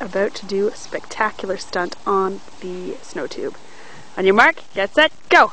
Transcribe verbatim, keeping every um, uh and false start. about to do a spectacular stunt on the snow tube. On your mark, get set, go!